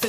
se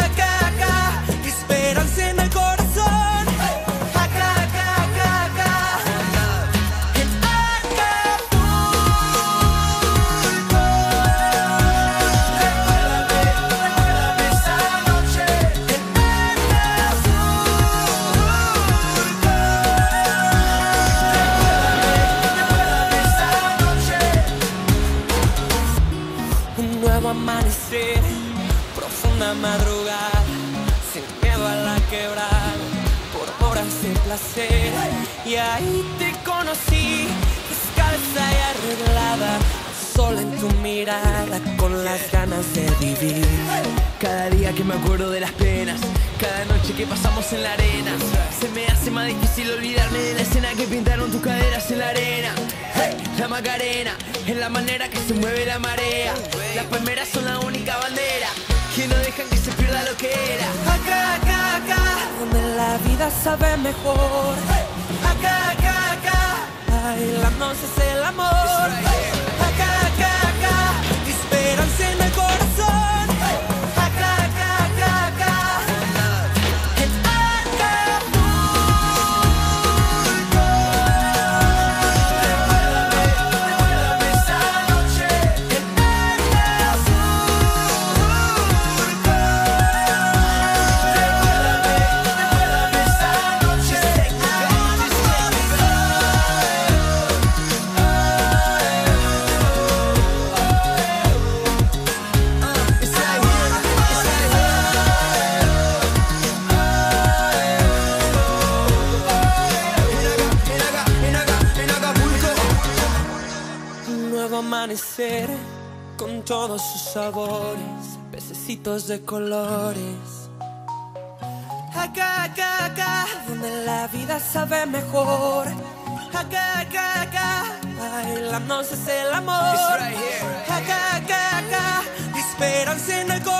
acá, acá, esperanza en el corazón. Acá, acá, acá, acá, en Acapulco. Recuérdame esa noche en Acapulco. Recuérdame esa noche. Un nuevo amanecer, profunda madrugada, sin miedo a la quebrada, por horas de placer. Y ahí te conocí, descalza y arreglada, sol en tu mirada, con las ganas de vivir. Cada día que me acuerdo de las penas, cada noche que pasamos en la arena, se me hace más difícil olvidarme de la escena que pintaron tus caderas en la arena. La Macarena es la manera que se mueve la marea, las palmeras son la única bandera que no dejan que se pierda lo que era. Acá, acá, acá, donde la vida sabe mejor. Acá, acá, acá, bailándonos es el amor. Acá, acá, acá, esperanza en el corazón. Acá, acá, acá, acá, en Acapulco. Recuérdame esa noche en Acapulco. Amanecer con todos sus sabores, pececitos de colores. Acá, acá, acá, donde la vida sabe mejor. Acá, acá, acá, bailándonos es el amor. Acá, acá, acá, esperanza en el corazón.